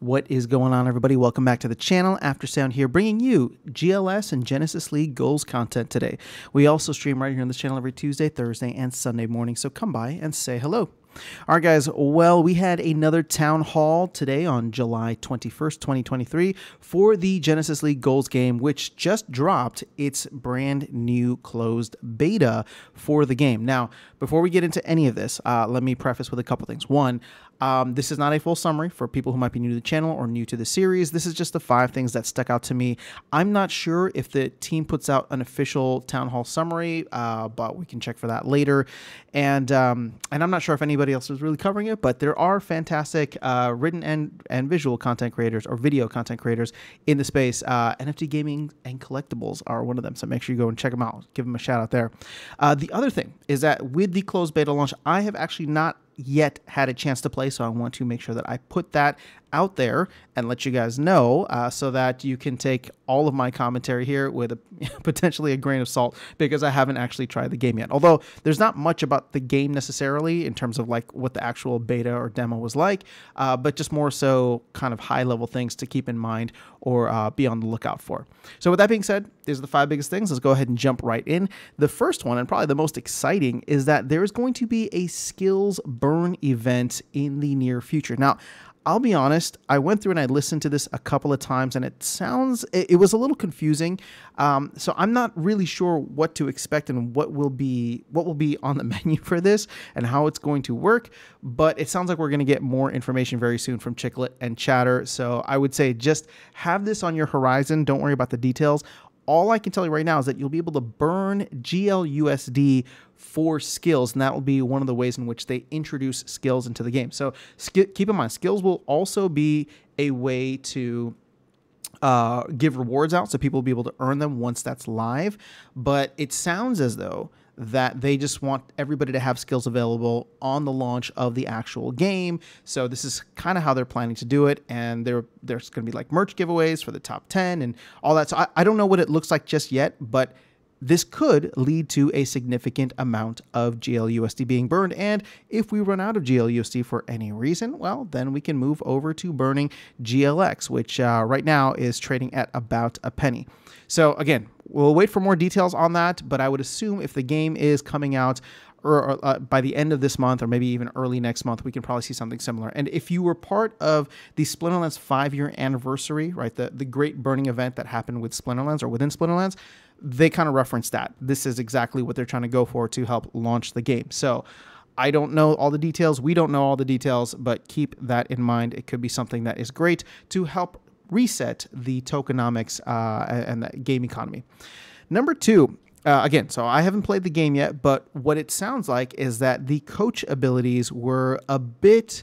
What is going on, everybody? Welcome back to the channel. AfterSound here, bringing you GLS and Genesis League goals content today. We also stream right here on this channel every Tuesday, Thursday, and Sunday morning, so come by and say hello. All right, guys, well, we had another town hall today on July 21st, 2023 for the Genesis League Goals game, which just dropped its brand new closed beta for the game. Now, before we get into any of this, let me preface with a couple things. One, this is not a full summary for people who might be new to the channel or new to the series. This is just the 5 things that stuck out to me. I'm not sure if the team puts out an official town hall summary, but we can check for that later. And I'm not sure if anybody else is really covering it, but there are fantastic written and visual content creators or video content creators in the space. NFT gaming and collectibles are one of them, so make sure you go and check them out. Give them a shout out there. The other thing is that with the closed beta launch, I have actually not yet had a chance to play, so I want to make sure that I put that out there and let you guys know, so that you can take all of my commentary here with a, potentially a grain of salt, because I haven't actually tried the game yet. Although there's not much about the game necessarily in terms of like what the actual beta or demo was like, but just more so kind of high level things to keep in mind or be on the lookout for. So with that being said, these are the 5 biggest things. Let's go ahead and jump right in. The first one, and probably the most exciting, is that there is going to be a skills burn event in the near future. Now, I'll be honest, I went through and I listened to this a couple of times, and it was a little confusing. So I'm not really sure what to expect and what will be on the menu for this and how it's going to work. But it sounds like we're going to get more information very soon from Chiclet and Chatter. So I would say just have this on your horizon. Don't worry about the details. All I can tell you right now is that you'll be able to burn GLUSD for skills, and that will be one of the ways in which they introduce skills into the game. So keep in mind, skills will also be a way to give rewards out, so people will be able to earn them once that's live. But it sounds as though that they just want everybody to have skills available on the launch of the actual game. So this is kind of how they're planning to do it. And there's going to be like merch giveaways for the top 10 and all that. So I don't know what it looks like just yet, but this could lead to a significant amount of GLUSD being burned. And if we run out of GLUSD for any reason, well, then we can move over to burning GLX, which right now is trading at about a penny. So again, we'll wait for more details on that, but I would assume if the game is coming out or by the end of this month, or maybe even early next month, we can probably see something similar. And if you were part of the Splinterlands 5-year anniversary, right, the great burning event that happened with Splinterlands or within Splinterlands, they kind of referenced that. This is exactly what they're trying to go for to help launch the game. So I don't know all the details. We don't know all the details, but keep that in mind. It could be something that is great to help reset the tokenomics and the game economy. Number 2. Again, so I haven't played the game yet, but what it sounds like is that the coach abilities were a bit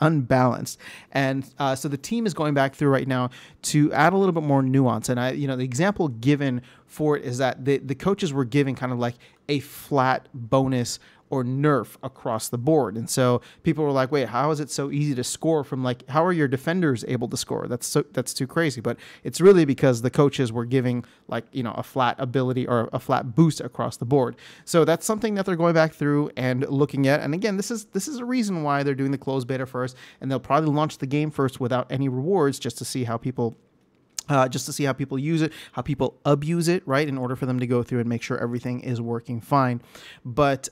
unbalanced, and so the team is going back through right now to add a little bit more nuance. And the example given for it is that the coaches were giving kind of like a flat bonus or nerf across the board. And so people were like, wait, how is it so easy to score from like, how are your defenders able to score? That's too crazy. But it's really because the coaches were giving like, a flat ability or a flat boost across the board. So that's something that they're going back through and looking at. And again, this is a reason why they're doing the closed beta first, and they'll probably launch the game first without any rewards, just to see how people use it, how people abuse it, right? In order for them to go through and make sure everything is working fine. But,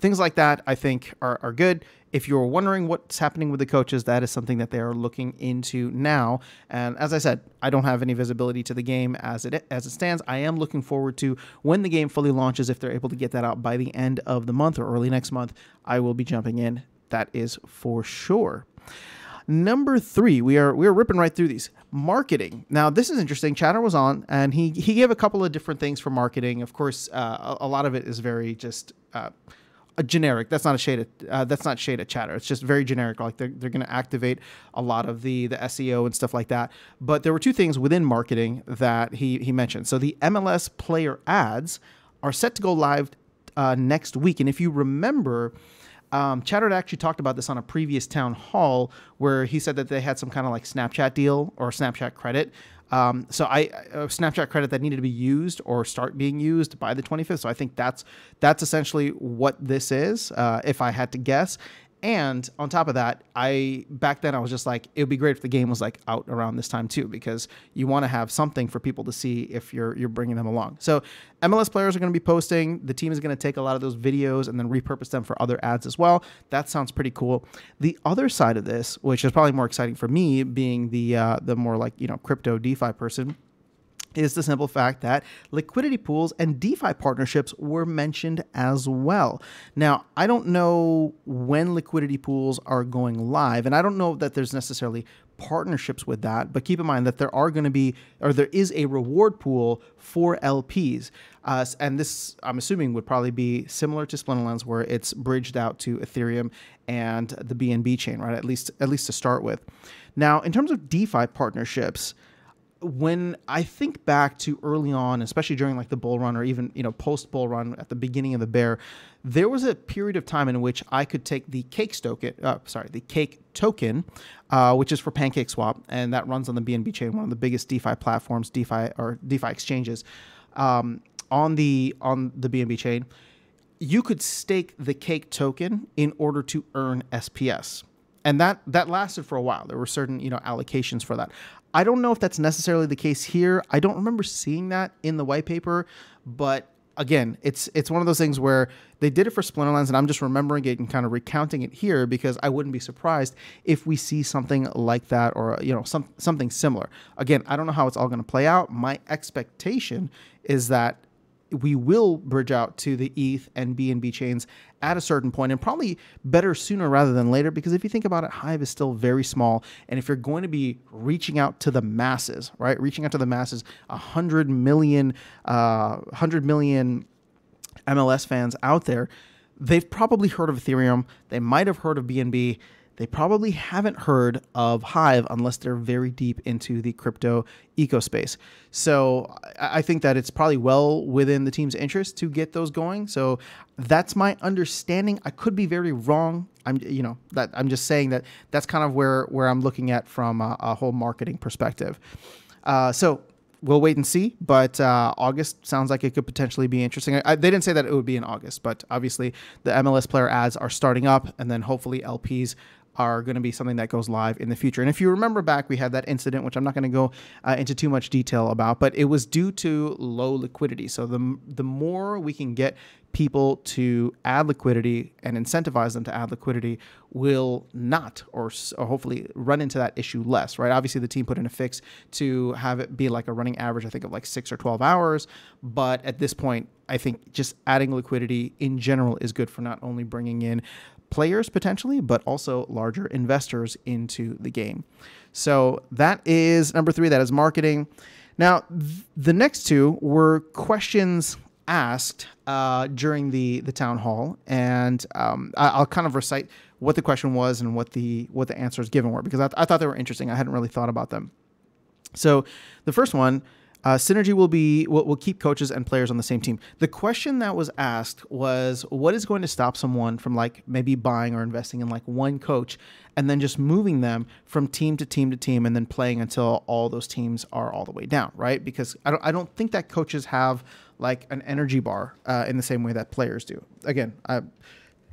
things like that, I think, are good. If you're wondering what's happening with the coaches, that is something that they are looking into now. And as I said, I don't have any visibility to the game as it stands. I am looking forward to when the game fully launches. If they're able to get that out by the end of the month or early next month, I will be jumping in. That is for sure. Number 3, we are ripping right through these. Marketing. Now, this is interesting. Chatter was on, and he gave a couple of different things for marketing. Of course, a lot of it is very just generic. That's not a shade at Chatter. It's just very generic. Like they're going to activate a lot of the SEO and stuff like that. But there were 2 things within marketing that he mentioned. So the MLS player ads are set to go live next week, and if you remember, Chatter had actually talked about this on a previous town hall where he said that they had some kind of like Snapchat deal or Snapchat credit. Snapchat credit that needed to be used or start being used by the 25th. So I think that's essentially what this is, if I had to guess. And on top of that, back then I was just like, it would be great if the game was like out around this time too, because you want to have something for people to see if you're bringing them along. So MLS players are going to be posting. The team is going to take a lot of those videos and then repurpose them for other ads as well. That sounds pretty cool. The other side of this, which is probably more exciting for me, being the more like, you know, crypto DeFi person, is the simple fact that liquidity pools and DeFi partnerships were mentioned as well. Now, I don't know when liquidity pools are going live, and I don't know that there's necessarily partnerships with that, but keep in mind that there are going to be, or there is a reward pool for LPs. And this, I'm assuming, would probably be similar to Splinterlands, where it's bridged out to Ethereum and the BNB chain, right? At least to start with. Now, in terms of DeFi partnerships, when I think back to early on, especially during like the bull run or even, you know, post bull run at the beginning of the bear, there was a period of time in which I could take the Cake token, which is for PancakeSwap, and that runs on the BNB chain, one of the biggest DeFi platforms, DeFi exchanges, on the BNB chain. You could stake the Cake token in order to earn SPS, and that lasted for a while. There were certain, you know, allocations for that. I don't know if that's necessarily the case here. I don't remember seeing that in the white paper, but again, it's one of those things where they did it for Splinterlands, and I'm just remembering it and kind of recounting it here because I wouldn't be surprised if we see something like that, or, you know, something similar. Again, I don't know how it's all going to play out. My expectation is that we will bridge out to the ETH and BNB chains at a certain point, and probably better sooner rather than later, because if you think about it, Hive is still very small. And if you're going to be reaching out to the masses, right, reaching out to the masses, 100 million MLS fans out there, they've probably heard of Ethereum. They might have heard of BNB. They probably haven't heard of Hive unless they're very deep into the crypto eco space. So I think that it's probably well within the team's interest to get those going. So that's my understanding. I could be very wrong. I'm just saying that that's kind of where I'm looking at from a whole marketing perspective. So we'll wait and see, but August sounds like it could potentially be interesting. They didn't say that it would be in August, but obviously the MLS player ads are starting up, and then hopefully LPs are going to be something that goes live in the future. And if you remember back, we had that incident, which I'm not going to go into too much detail about, but it was due to low liquidity. So the more we can get people to add liquidity and incentivize them to add liquidity, will not, or hopefully run into that issue less, right? Obviously the team put in a fix to have it be like a running average, I think, of like 6 or 12 hours. But at this point, I think just adding liquidity in general is good for not only bringing in players potentially, but also larger investors into the game. So that is number 3, that is marketing. Now, the next 2 were questions asked during the town hall, and I'll kind of recite what the question was and what the answers given were, because I thought they were interesting. I hadn't really thought about them. So the first one, synergy will keep coaches and players on the same team. The question that was asked was, what is going to stop someone from like maybe buying or investing in like one coach and then just moving them from team to team to team and then playing until all those teams are all the way down, right? Because I don't think that coaches have like an energy bar in the same way that players do. Again,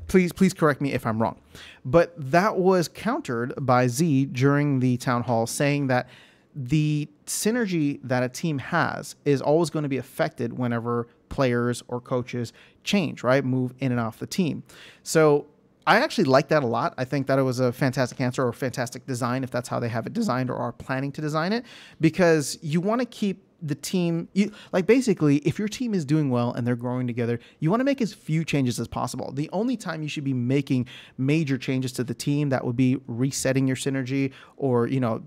please correct me if I'm wrong. But that was countered by Z during the town hall, saying that the synergy that a team has is always going to be affected whenever players or coaches change, right? Move in and off the team. So I actually like that a lot. I think that it was a fantastic answer, or fantastic design, if that's how they have it designed or are planning to design it, because you want to keep the team, like basically, if your team is doing well and they're growing together, you want to make as few changes as possible. The only time you should be making major changes to the team, that would be resetting your synergy, or, you know,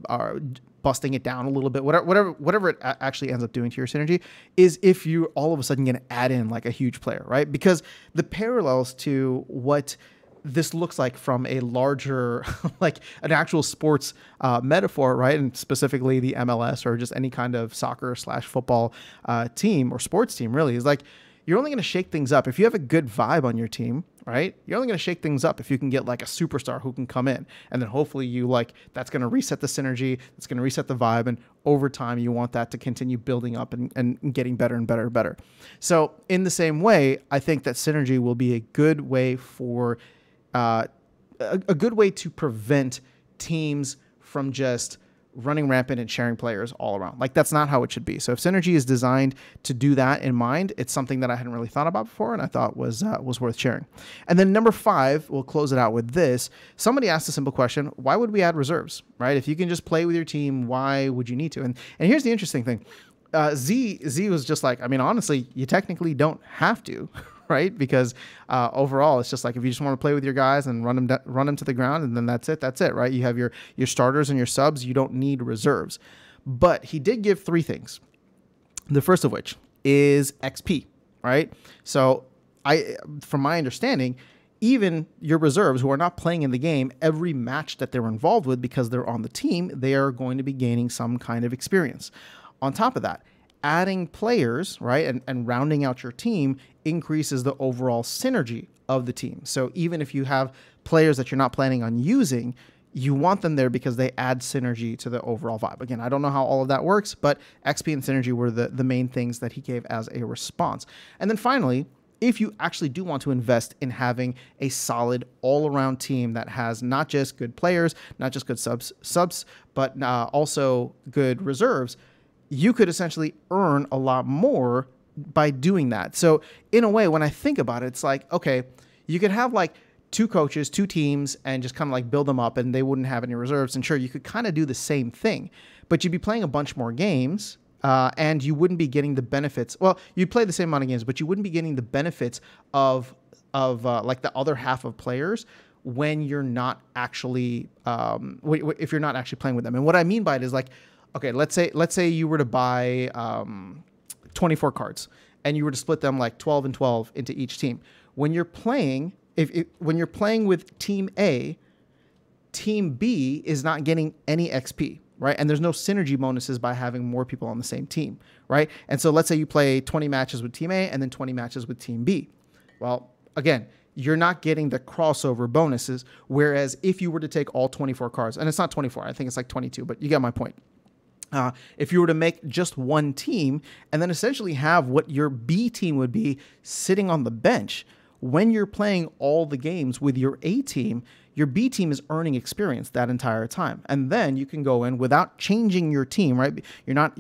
busting it down a little bit, whatever it actually ends up doing to your synergy, is if you're all of a sudden going to add in like a huge player, right? Because the parallels to what this looks like from a larger, like an actual sports metaphor, right? And specifically the MLS, or just any kind of soccer/football team or sports team, really, is like, you're only going to shake things up if you have a good vibe on your team, right? You're only going to shake things up if you can get like a superstar who can come in, and then hopefully you like, that's going to reset the synergy, that's going to reset the vibe, and over time you want that to continue building up and getting better and better and better. So in the same way, I think that synergy will be a good way for a good way to prevent teams from just running rampant and sharing players all around. Like, that's not how it should be. So if Synergy is designed to do that in mind, it's something that I hadn't really thought about before and I thought was worth sharing. And then number five, we'll close it out with this. Somebody asked a simple question: why would we add reserves, right? If you can just play with your team, why would you need to? And here's the interesting thing. Z was just like, I mean, honestly, you technically don't have to, right? Because overall, it's just like, if you just want to play with your guys and run them to the ground, and then that's it, right? You have your starters and your subs. You don't need reserves. But he did give three things. The first of which is XP, right? So from my understanding, even your reserves who are not playing in the game, every match that they're involved with because they're on the team, they are going to be gaining some kind of experience. On top of that, adding players, right, and rounding out your team increases the overall synergy of the team. So even if you have players that you're not planning on using, you want them there because they add synergy to the overall vibe. Again, I don't know how all of that works, but XP and synergy were the main things that he gave as a response. And then finally, if you actually do want to invest in having a solid all-around team that has not just good players, not just good subs, but also good reserves, you could essentially earn a lot more by doing that. So in a way, when I think about it, it's like, okay, you could have like two coaches, two teams, and just kind of like build them up, and they wouldn't have any reserves. And sure, you could kind of do the same thing, but you'd be playing a bunch more games and you wouldn't be getting the benefits. Well, you'd play the same amount of games, but you wouldn't be getting the benefits of like the other half of players when you're not actually, if you're not actually playing with them. And what I mean by it is like, okay, let's say you were to buy 24 cards and you were to split them like 12 and 12 into each team. When you're playing, when you're playing with team A, team B is not getting any XP, right? And there's no synergy bonuses by having more people on the same team, right? And so let's say you play 20 matches with team A and then 20 matches with team B. Well, again, you're not getting the crossover bonuses, whereas if you were to take all 24 cards, and it's not 24, I think it's like 22, but you get my point. If you were to make just one team and then essentially have what your B team would be sitting on the bench, when you're playing all the games with your A team, your B team is earning experience that entire time. And then you can go in without changing your team, right? You're not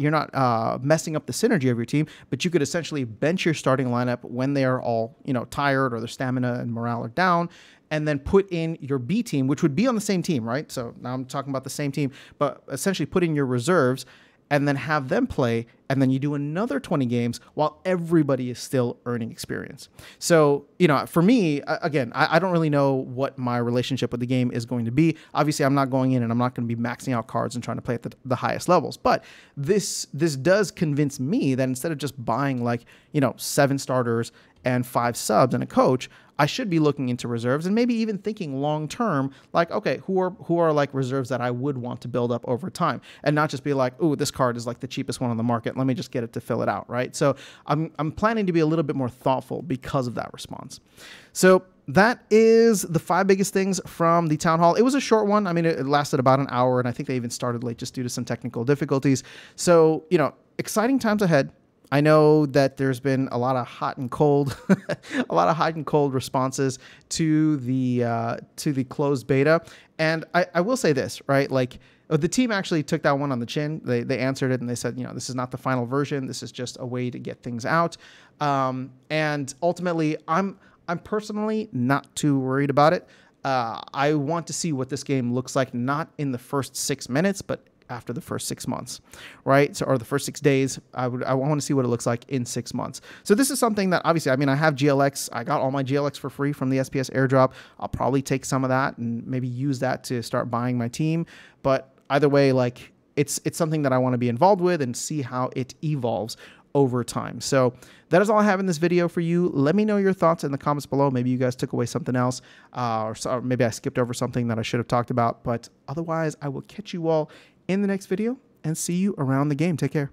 messing up the synergy of your team, but you could essentially bench your starting lineup when they are all, you know, tired or their stamina and morale are down, and then put in your B team, which would be on the same team, right? So now I'm talking about the same team, but essentially put in your reserves and then have them play, and then you do another 20 games while everybody is still earning experience. So, you know, for me, again, I don't really know what my relationship with the game is going to be. Obviously, I'm not going in and I'm not going to be maxing out cards and trying to play at the highest levels. But this does convince me that instead of just buying like, you know, 7 starters and 5 subs and a coach, I should be looking into reserves and maybe even thinking long term, like, okay, who are like reserves that I would want to build up over time, and not just be like, oh, this card is like the cheapest one on the market, let me just get it to fill it out, right? So I'm planning to be a little bit more thoughtful because of that response. So that is the 5 biggest things from the town hall. It was a short one. I mean, it lasted about an hour, and I think they even started late just due to some technical difficulties. So, you know, exciting times ahead. I know that there's been a lot of hot and cold, a lot of hot and cold responses to the closed beta. And I will say this, right? Like, the team actually took that one on the chin. They answered it and they said, you know, this is not the final version. This is just a way to get things out. And ultimately, I'm personally not too worried about it. I want to see what this game looks like, not in the first 6 minutes, but after the first 6 months, right? So, or the first 6 days, I want to see what it looks like in 6 months. So this is something that obviously, I mean, I have GLX. I got all my GLX for free from the SPS airdrop. I'll probably take some of that and maybe use that to start buying my team. But either way, like, it's something that I want to be involved with and see how it evolves over time. So that is all I have in this video for you. Let me know your thoughts in the comments below. Maybe you guys took away something else, or maybe I skipped over something that I should have talked about. But otherwise, I will catch you all in the next video and see you around the game. Take care.